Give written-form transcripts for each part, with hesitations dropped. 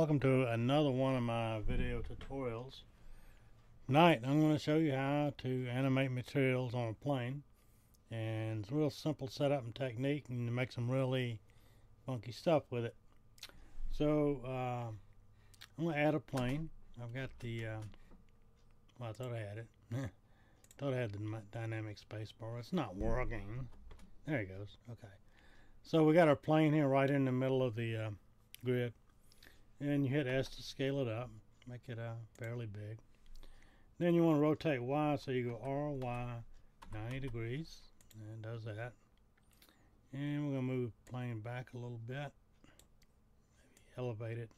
Welcome to another one of my video tutorials. Tonight I'm going to show you how to animate materials on a plane, and it's a real simple setup and technique, and you make some really funky stuff with it. So I'm going to add a plane. I've got the well, I thought I had it. Thought I had the dynamic space bar. It's not working. There it goes. Okay. So we got our plane here right in the middle of the grid. And you hit S to scale it up, make it fairly big. Then you want to rotate Y, so you go R, Y, 90 degrees, and it does that. And we're going to move the plane back a little bit, maybe elevate it,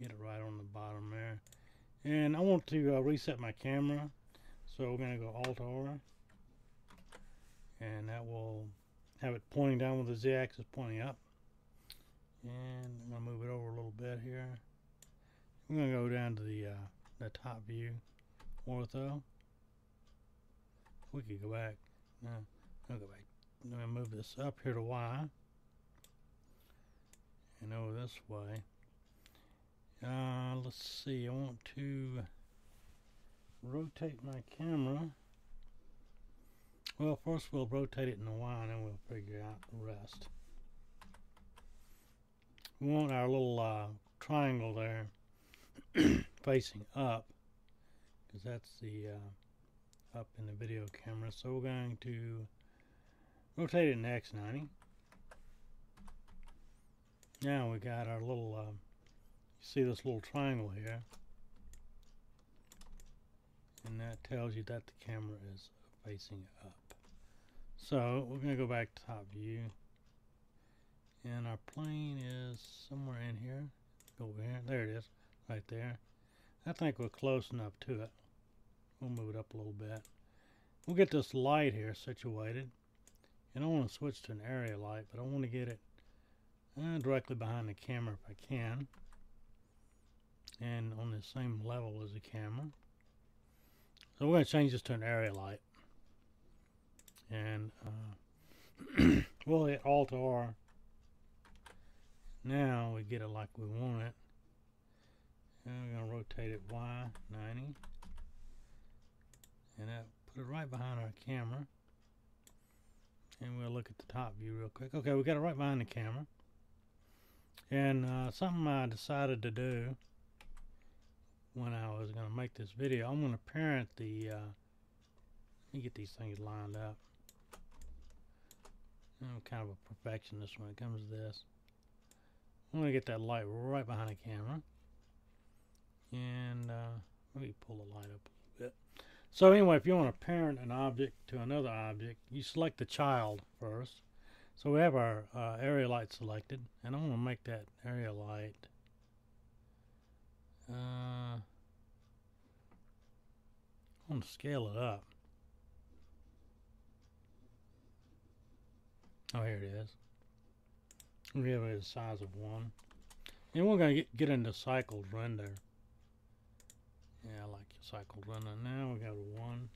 get it right on the bottom there. And I want to reset my camera, so we're going to go Alt R, and that will have it pointing down with the Z axis pointing up. And I'm going to move it over a little bit here. I'm going to go down to the top view, ortho. We could go back. No, I'll go back. I'm going to move this up here to Y. And over this way. Let's see. I want to rotate my camera. Well, first we'll rotate it in the Y, and then we'll figure out the rest. We want our little triangle there facing up, because that's the up in the video camera. So we're going to rotate it in X90. Now we got our little, you see this little triangle here, and that tells you that the camera is facing up. So we're going to go back to top view. And our plane is somewhere in here, over here. There it is, right there. I think we're close enough to it. We'll move it up a little bit. We'll get this light here situated. And I want to switch to an area light, but I want to get it directly behind the camera if I can. And on the same level as the camera. So we're going to change this to an area light. And we'll hit Alt R. Now we get it like we want it. And we're going to rotate it Y 90, and that put it right behind our camera. And we'll look at the top view real quick. Okay, we got it right behind the camera. And something I decided to do when I was going to make this video, I'm going to parent the. Let me get these things lined up. I'm kind of a perfectionist when it comes to this. I'm going to get that light right behind the camera. And let me pull the light up a little bit. So anyway, if you want to parent an object to another object, you select the child first. So we have our area light selected. And I want to make that area light. I want to scale it up. Oh, here it is. We have it the size of 1. And we're going to get into cycled render. Yeah, I like your cycled render. Now we go to 1.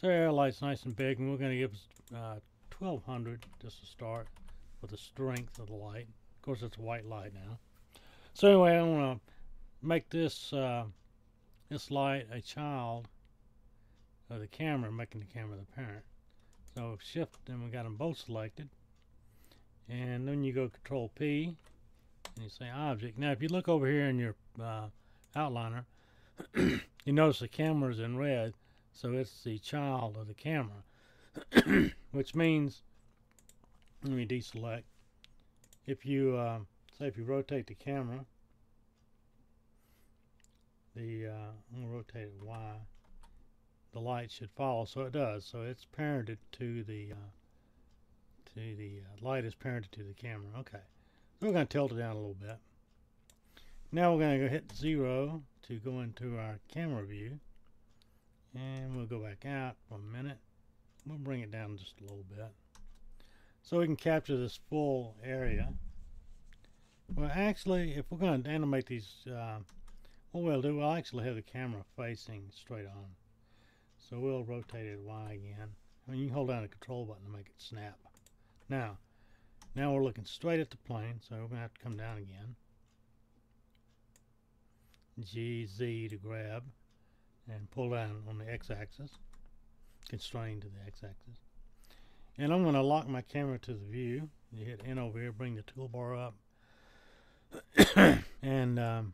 So our light's nice and big, and we're going to give us 1200 just to start with the strength of the light. Of course, it's a white light now. So anyway, I want to make this this light a child of the camera, making the camera the parent. So shift, and we got them both selected. And then you go Control P, and you say Object. Now, if you look over here in your outliner, you notice the camera's in red, so it's the child of the camera, which means, let me deselect. If you say if you rotate the camera, the I'm gonna rotate it Y. The light should follow, so it does. So it's parented to the. Light is parented to the camera. Okay, so we're going to tilt it down a little bit. Now we're going to go hit 0 to go into our camera view, and we'll go back out for a minute. We'll bring it down just a little bit so we can capture this full area. Well, actually, if we're going to animate these, what we'll do, we'll actually have the camera facing straight on. So we'll rotate it Y again. I mean, you can hold down the control button to make it snap. Now we're looking straight at the plane, so we're going to have to come down again. GZ to grab and pull down on the x-axis, constrained to the x-axis. And I'm going to lock my camera to the view. You hit N over here, bring the toolbar up, and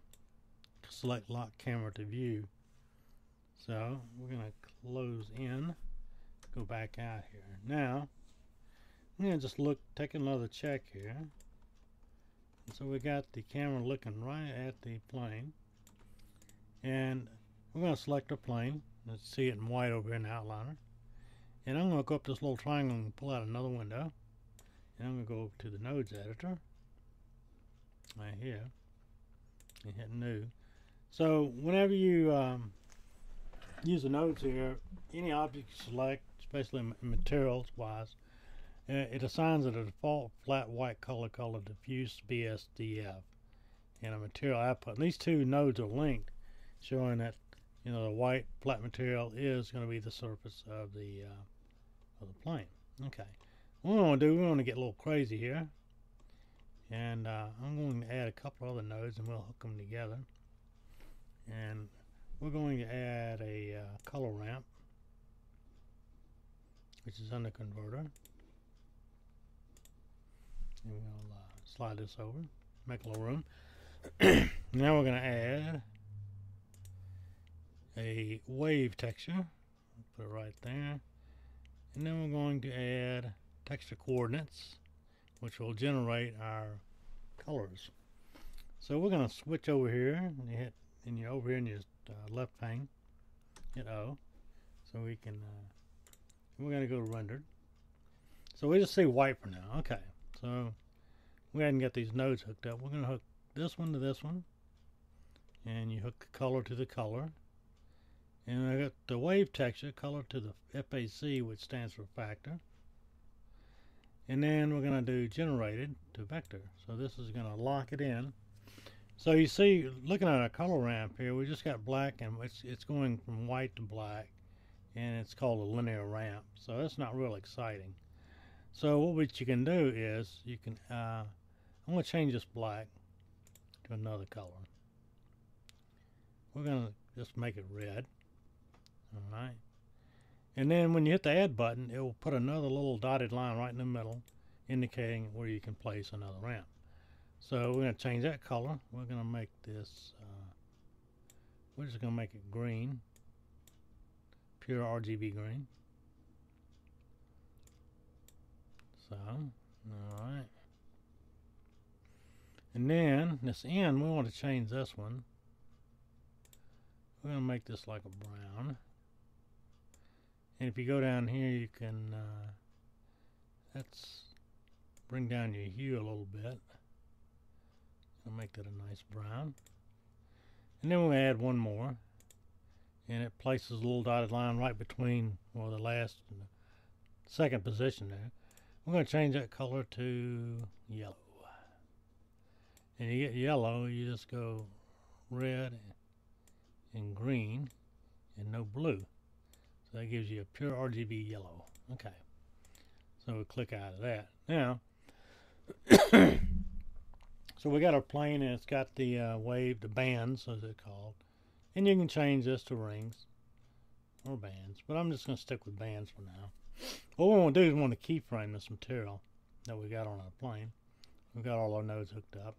select lock camera to view. So we're going to close in, go back out here. Now I'm going to just look, take another check here. And so we got the camera looking right at the plane, and we're going to select a plane. Let's see it in white over here in the outliner. And I'm going to go up this little triangle and pull out another window. And I'm going to go over to the nodes editor right here and hit new. So whenever you use the nodes here, any object you select, especially materials wise, it assigns it a default flat white color called diffuse BSDF and a material output. And these two nodes are linked, showing that, you know, the white flat material is going to be the surface of the plane. Okay, what we want to do, we want to get a little crazy here, and I'm going to add a couple other nodes, and we'll hook them together. And we're going to add a color ramp, which is under converter. And we'll slide this over, make a little room. Now we're going to add a wave texture, put it right there, and then we're going to add texture coordinates, which will generate our colors. So we're going to switch over here, and you hit, and you're over here in your left pane, hit O, so we can. We're going to go to rendered. So we just say white for now. Okay. So we hadn't got these nodes hooked up. We're going to hook this one to this one, and you hook the color to the color. And I got the wave texture, color to the FAC, which stands for factor. And then we're going to do generated to vector. So this is going to lock it in. So you see, looking at our color ramp here, we just got black, and it's going from white to black, and it's called a linear ramp. So that's not real exciting. So what you can do is you can I'm going to change this black to another color. We're going to just make it red. All right. And then when you hit the add button, it will put another little dotted line right in the middle, indicating where you can place another ramp. So we're going to change that color. We're going to make this. We're just going to make it green, pure RGB green. So, all right. And then this end, we want to change this one. We're going to make this like a brown. And if you go down here, you can let's bring down your hue a little bit. I'll make that a nice brown. And then we'll add one more. And it places a little dotted line right between, well, the last and the second position there. We're going to change that color to yellow. And you get yellow, you just go red and green and no blue, so that gives you a pure RGB yellow. Okay, so we click out of that now. So we got our plane, and it's got the wave, the bands as it's called, and you can change this to rings or bands, but I'm just going to stick with bands for now. What we want to do is we want to keyframe this material that we got on our plane. We've got all our nodes hooked up,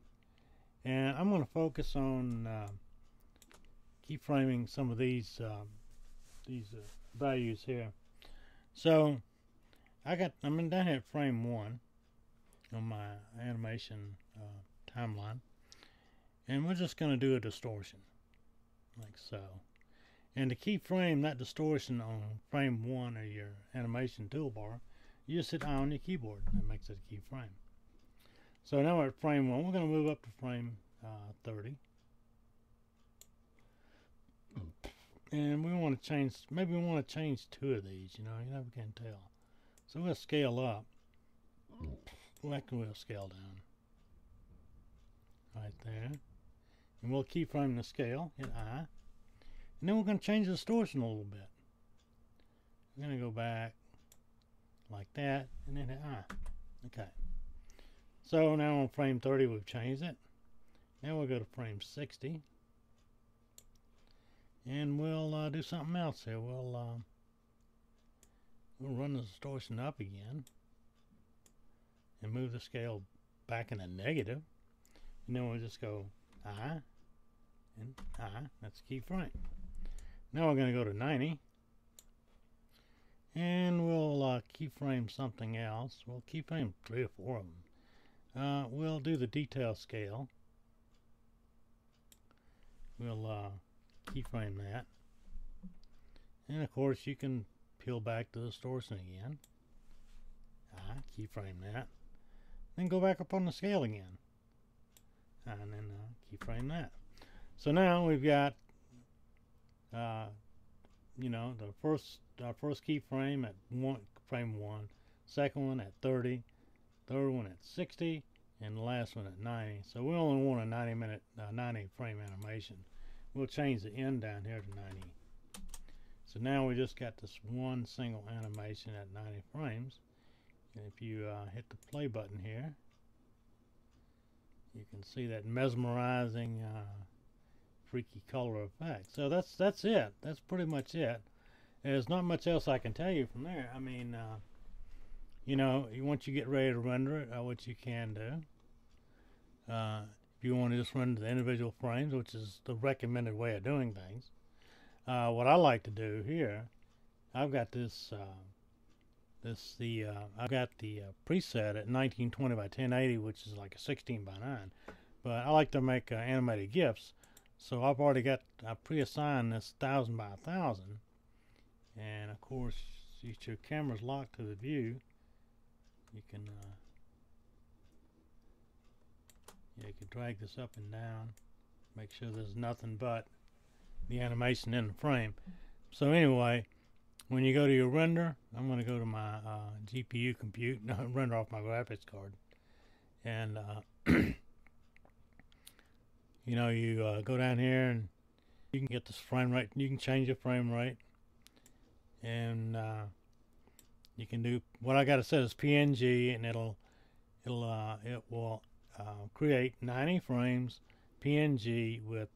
and I'm going to focus on keyframing some of these values here. So I'm down here at frame 1 on my animation timeline, and we're just going to do a distortion like so. And to keyframe that distortion on frame 1 of your animation toolbar, you just hit I on your keyboard, and it makes it a keyframe. So now we're at frame 1. We're going to move up to frame 30. And we want to change, maybe we want to change two of these, you never can tell. So we'll scale up. Well, actually, we'll scale down. Right there. And we'll keyframe the scale, hit I. And then we're going to change the distortion a little bit. We're going to go back like that, and then hit I. Okay. So now on frame 30, we've changed it. Now we'll go to frame 60. And we'll do something else here. We'll run the distortion up again and move the scale back in the negative, and then we'll just go and that's keep right. Now we're going to go to 90, and we'll keyframe something else. We'll keyframe 3 or 4 of them. We'll do the detail scale. We'll keyframe that, and of course you can peel back the distortion again. Keyframe that, then go back up on the scale again, and then keyframe that. So now we've got you know, the our first keyframe at frame 1, second one at 30, third one at 60, and the last one at 90. So we only want a 90 frame animation. We'll change the end down here to 90. So now we just got this one single animation at 90 frames. And if you hit the play button here, you can see that mesmerizing freaky color effect. So that's it. That's pretty much it. There's not much else I can tell you from there. I mean, you know, once you get ready to render it, which you can do, if you want to just render the individual frames, which is the recommended way of doing things. What I like to do here, I've got this I've got the preset at 1920 by 1080, which is like a 16 by 9, but I like to make animated GIFs, so I've already got pre-assigned this 1000 by 1000, and of course since your camera's locked to the view, you can you can drag this up and down, make sure there's nothing but the animation in the frame. So anyway, when you go to your render, I'm going to go to my GPU compute, render off my graphics card, and you know, you go down here and you can get this frame rate. You can change your frame rate, and you can do what I got to set is PNG, and it will create 90 frames PNG with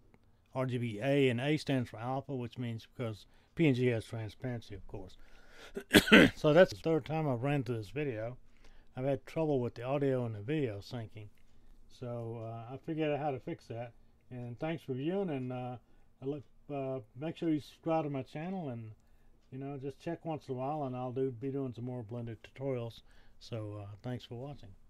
RGBA, and A stands for alpha, which means because PNG has transparency, of course. So that's the third time I've ran through this video. I've had trouble with the audio and the video syncing, so I figured out how to fix that. And thanks for viewing, and make sure you subscribe to my channel, and you know, just check once in a while, and I'll be doing some more Blender tutorials. So thanks for watching.